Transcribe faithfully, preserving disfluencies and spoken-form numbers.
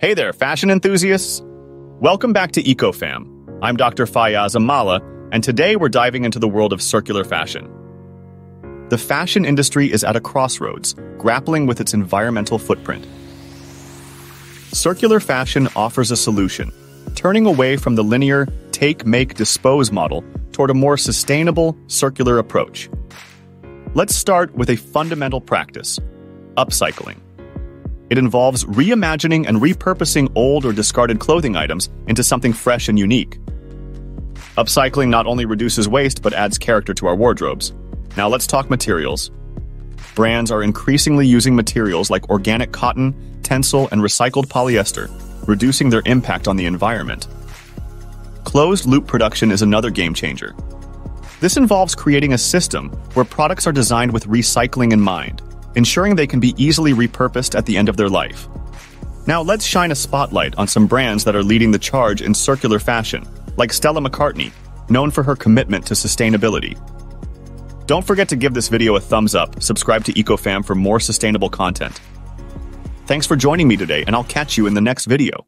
Hey there, fashion enthusiasts! Welcome back to EcoFam. I'm Doctor Fayaz Ahmad Malla, and today we're diving into the world of circular fashion. The fashion industry is at a crossroads, grappling with its environmental footprint. Circular fashion offers a solution, turning away from the linear take, make, dispose model toward a more sustainable, circular approach. Let's start with a fundamental practice, upcycling. It involves reimagining and repurposing old or discarded clothing items into something fresh and unique. Upcycling not only reduces waste, but adds character to our wardrobes. Now let's talk materials. Brands are increasingly using materials like organic cotton, Tencel, and recycled polyester, reducing their impact on the environment. Closed-loop production is another game-changer. This involves creating a system where products are designed with recycling in mind, ensuring they can be easily repurposed at the end of their life. Now let's shine a spotlight on some brands that are leading the charge in circular fashion, like Stella McCartney, known for her commitment to sustainability. Don't forget to give this video a thumbs up, subscribe to EcoFam for more sustainable content. Thanks for joining me today, and I'll catch you in the next video.